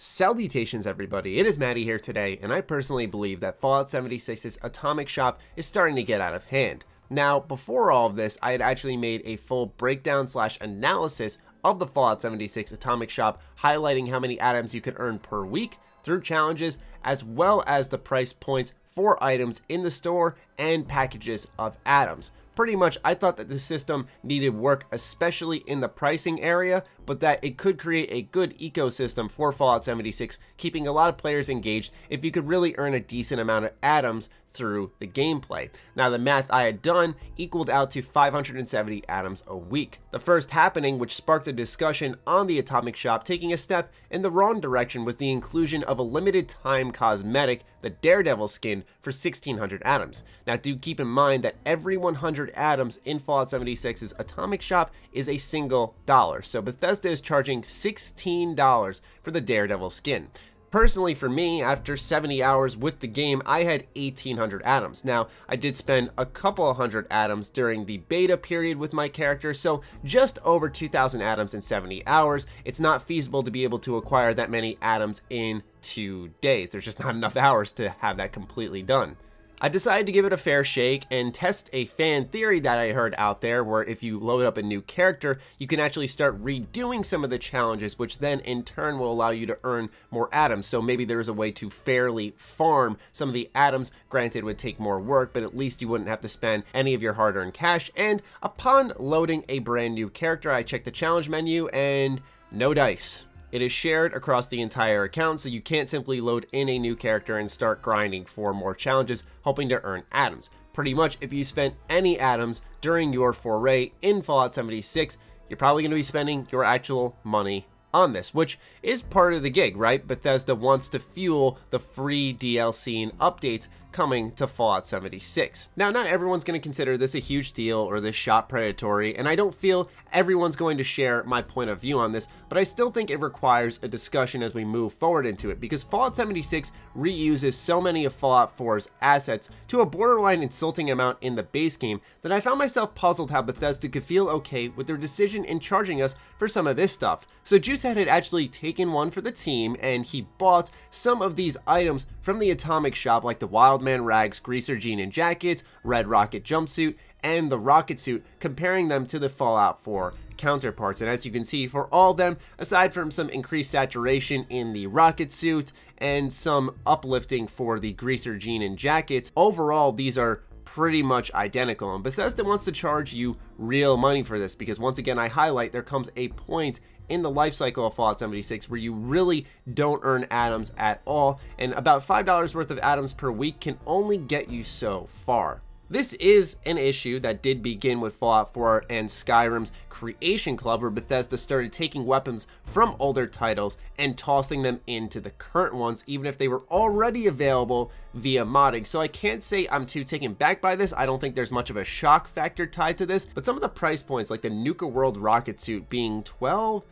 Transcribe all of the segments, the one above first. Salutations everybody, it is Maddie here today, and I personally believe that Fallout 76's Atomic Shop is starting to get out of hand. Now, before all of this, I had actually made a full breakdown / analysis of the Fallout 76 Atomic Shop, highlighting how many atoms you could earn per week through challenges, as well as the price points for items in the store and packages of atoms. Pretty much, I thought that the system needed work, especially in the pricing area, but that it could create a good ecosystem for Fallout 76, keeping a lot of players engaged if you could really earn a decent amount of atoms through the gameplay. Now, the math I had done equaled out to 570 atoms a week. The first happening, which sparked a discussion on the Atomic Shop taking a step in the wrong direction, was the inclusion of a limited time cosmetic, the Daredevil skin, for 1600 atoms. Now, do keep in mind that every 100 atoms in Fallout 76's Atomic Shop is a single dollar, so Bethesda is charging $16 for the Daredevil skin. Personally, for me, after 70 hours with the game, I had 1800 atoms. Now, I did spend a couple hundred atoms during the beta period with my character, so just over 2000 atoms in 70 hours. It's not feasible to be able to acquire that many atoms in 2 days. There's just not enough hours to have that completely done. I decided to give it a fair shake and test a fan theory that I heard out there where if you load up a new character, you can actually start redoing some of the challenges, which then in turn will allow you to earn more atoms. So maybe there is a way to fairly farm some of the atoms. Granted, it would take more work, but at least you wouldn't have to spend any of your hard-earned cash. And upon loading a brand new character, I checked the challenge menu and no dice. It is shared across the entire account, so you can't simply load in a new character and start grinding for more challenges, hoping to earn atoms. Pretty much, if you spent any atoms during your foray in Fallout 76, you're probably going to be spending your actual money on this, which is part of the gig, right? Bethesda wants to fuel the free DLC and updates coming to Fallout 76. Now, not everyone's going to consider this a huge deal or this shop predatory, and I don't feel everyone's going to share my point of view on this, but I still think it requires a discussion as we move forward into it, because Fallout 76 reuses so many of Fallout 4's assets to a borderline insulting amount in the base game that I found myself puzzled how Bethesda could feel okay with their decision in charging us for some of this stuff. So Juicehead had actually taken one for the team, and he bought some of these items from the Atomic Shop, like the Wildman Rags, Greaser Jean and Jackets, Red Rocket Jumpsuit, and the Rocket Suit, comparing them to the Fallout 4 counterparts. And as you can see, for all of them, aside from some increased saturation in the Rocket Suit and some uplifting for the Greaser Jean and Jackets, overall these are pretty much identical, and Bethesda wants to charge you real money for this, because once again I highlight there comes a point in the life cycle of Fallout 76 where you really don't earn atoms at all, and about $5 worth of atoms per week can only get you so far. This is an issue that did begin with Fallout 4 and Skyrim's Creation Club, where Bethesda started taking weapons from older titles and tossing them into the current ones, even if they were already available via modding. So I can't say I'm too taken back by this. I don't think there's much of a shock factor tied to this, but some of the price points, like the Nuka World rocket suit being $12,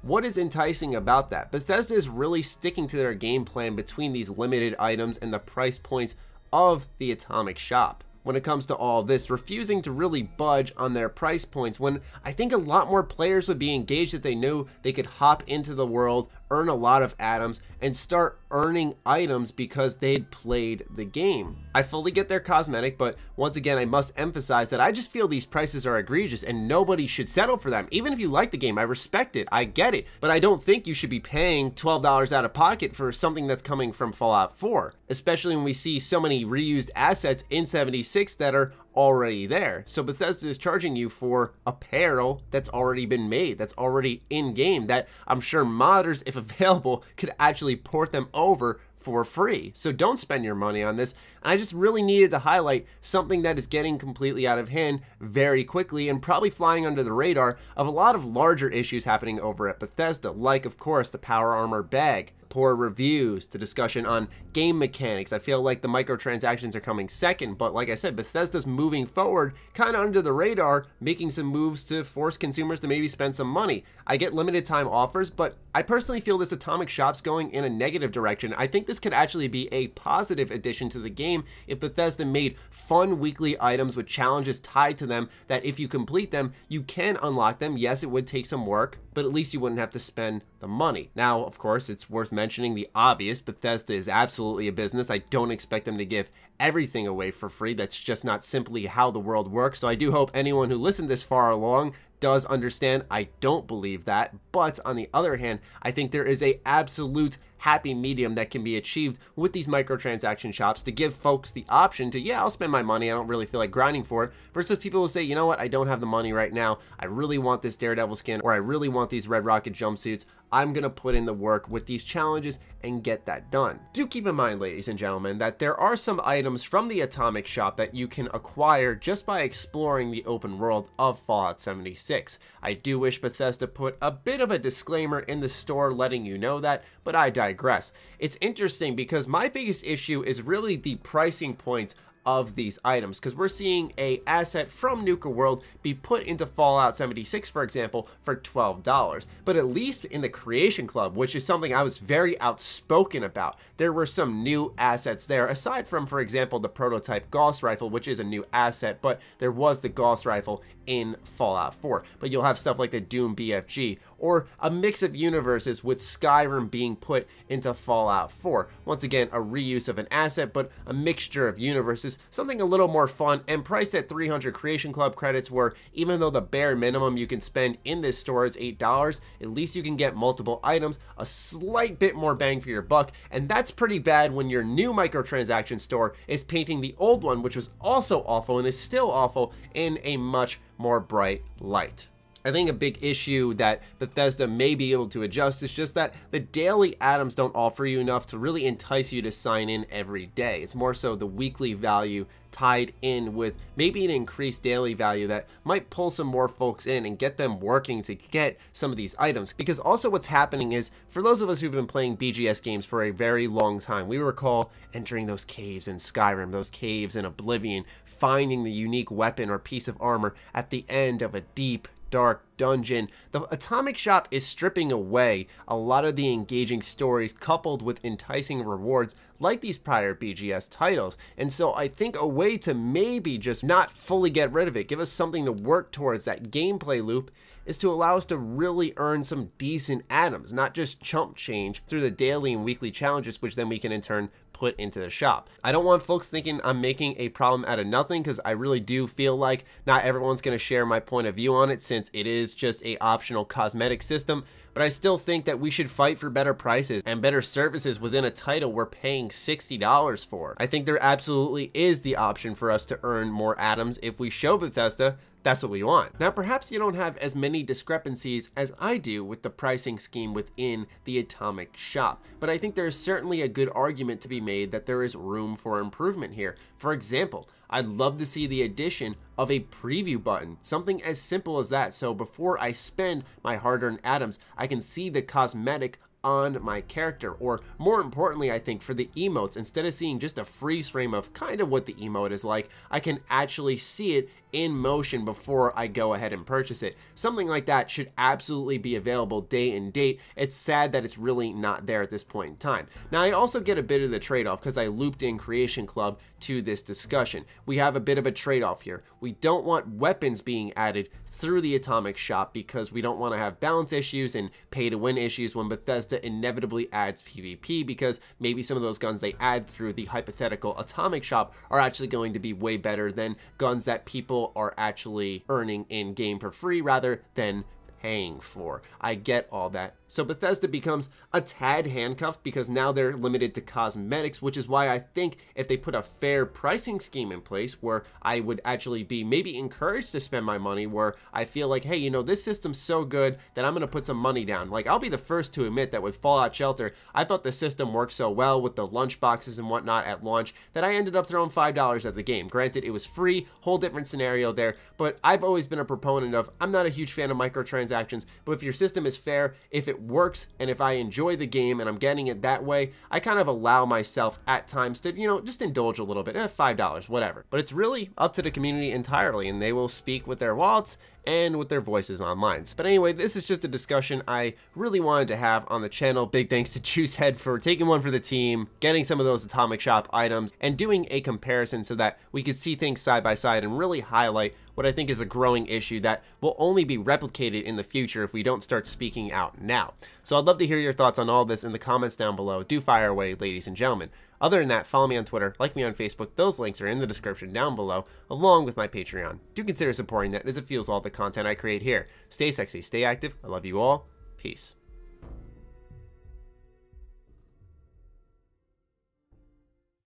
what is enticing about that? Bethesda is really sticking to their game plan between these limited items and the price points of the Atomic Shop when it comes to all this, refusing to really budge on their price points when I think a lot more players would be engaged if they knew they could hop into the world, earn a lot of atoms, and start earning items because they'd played the game. I fully get their cosmetic, but once again, I must emphasize that I just feel these prices are egregious and nobody should settle for them. Even if you like the game, I respect it, I get it, but I don't think you should be paying $12 out of pocket for something that's coming from Fallout 4, especially when we see so many reused assets in 76 that are already there. So Bethesda is charging you for apparel that's already been made, that's already in game, that I'm sure modders, if available, could actually port them over for free. So don't spend your money on this. And I just really needed to highlight something that is getting completely out of hand very quickly and probably flying under the radar of a lot of larger issues happening over at Bethesda, like of course the power armor bag. poor reviews to discussion on game mechanics. I feel like the microtransactions are coming second, but like I said, Bethesda's moving forward kind of under the radar, making some moves to force consumers to maybe spend some money. I get limited time offers, but I personally feel this Atomic Shop's going in a negative direction. I think this could actually be a positive addition to the game if Bethesda made fun weekly items with challenges tied to them that if you complete them, you can unlock them. Yes, it would take some work, but at least you wouldn't have to spend the money. Now, of course, it's worth mentioning the obvious. Bethesda is absolutely a business. I don't expect them to give everything away for free. That's just not simply how the world works. So I do hope anyone who listened this far along does understand. I don't believe that, but on the other hand, I think there is an absolute happy medium that can be achieved with these microtransaction shops to give folks the option to, yeah, I'll spend my money, I don't really feel like grinding for it, versus people who say, you know what, I don't have the money right now, I really want this Daredevil skin, or I really want these Red Rocket jumpsuits, I'm gonna put in the work with these challenges and get that done. Do keep in mind, ladies and gentlemen, that there are some items from the Atomic Shop that you can acquire just by exploring the open world of Fallout 76. I do wish Bethesda put a bit of a disclaimer in the store letting you know that, but I digress. It's interesting because my biggest issue is really the pricing point of these items, because we're seeing a asset from Nuka World be put into Fallout 76, for example, for $12. But at least in the Creation Club, which is something I was very outspoken about, there were some new assets there, aside from, for example, the prototype Gauss Rifle, which is a new asset, but there was the Gauss Rifle in Fallout 4. But you'll have stuff like the Doom BFG, or a mix of universes with Skyrim being put into Fallout 4. Once again, a reuse of an asset, but a mixture of universes, something a little more fun, and priced at 300 Creation Club credits, where even though the bare minimum you can spend in this store is $8, at least you can get multiple items, a slight bit more bang for your buck, and that's pretty bad when your new microtransaction store is painting the old one, which was also awful and is still awful, in a much more bright light. I think a big issue that Bethesda may be able to adjust is just that the daily items don't offer you enough to really entice you to sign in every day. It's more so the weekly value tied in with maybe an increased daily value that might pull some more folks in and get them working to get some of these items. Because also what's happening is, for those of us who've been playing BGS games for a very long time, we recall entering those caves in Skyrim, those caves in Oblivion, finding the unique weapon or piece of armor at the end of a deep, dark dungeon. The Atomic Shop is stripping away a lot of the engaging stories coupled with enticing rewards like these prior BGS titles. And so I think a way to maybe just not fully get rid of it, give us something to work towards that gameplay loop, is to allow us to really earn some decent items, not just chump change through the daily and weekly challenges, which then we can in turn put into the shop. I don't want folks thinking I'm making a problem out of nothing, because I really do feel like not everyone's going to share my point of view on it, since it is just an optional cosmetic system. But I still think that we should fight for better prices and better services within a title we're paying $60 for. I think there absolutely is the option for us to earn more atoms if we show Bethesda that's what we want. Now, perhaps you don't have as many discrepancies as I do with the pricing scheme within the Atomic Shop, but I think there's certainly a good argument to be made that there is room for improvement here. For example, I'd love to see the addition of a preview button, something as simple as that. So before I spend my hard-earned atoms, I can see the cosmetic on my character, or more importantly, I think for the emotes, instead of seeing just a freeze frame of kind of what the emote is like, I can actually see it in motion before I go ahead and purchase it. Something like that should absolutely be available day and date. It's sad that it's really not there at this point in time. Now, I also get a bit of the trade-off because I looped in Creation Club to this discussion. We have a bit of a trade-off here. We don't want weapons being added through the Atomic Shop because we don't want to have balance issues and pay-to-win issues when Bethesda inevitably adds PvP, because maybe some of those guns they add through the hypothetical Atomic Shop are actually going to be way better than guns that people are actually earning in game for free rather than paying for. I get all that. So Bethesda becomes a tad handcuffed because now they're limited to cosmetics, which is why I think if they put a fair pricing scheme in place where I would actually be maybe encouraged to spend my money, where I feel like, hey, you know, this system's so good that I'm going to put some money down. Like, I'll be the first to admit that with Fallout Shelter, I thought the system worked so well with the lunch boxes and whatnot at launch that I ended up throwing $5 at the game. Granted, it was free, whole different scenario there, but I've always been a proponent of, I'm not a huge fan of microtransactions. microtransactions, but if your system is fair, if it works, and if I enjoy the game and I'm getting it that way, I kind of allow myself at times to, you know, just indulge a little bit, $5, whatever. But it's really up to the community entirely, and they will speak with their wallets and with their voices online. But anyway, this is just a discussion I really wanted to have on the channel. Big thanks to Juicehead for taking one for the team, getting some of those Atomic Shop items, and doing a comparison so that we could see things side by side and really highlight what I think is a growing issue that will only be replicated in the future if we don't start speaking out now. So I'd love to hear your thoughts on all this in the comments down below. Do fire away, ladies and gentlemen. Other than that, follow me on Twitter, like me on Facebook. Those links are in the description down below, along with my Patreon. Do consider supporting that, as it fuels all the content I create here. Stay sexy, stay active. I love you all. Peace.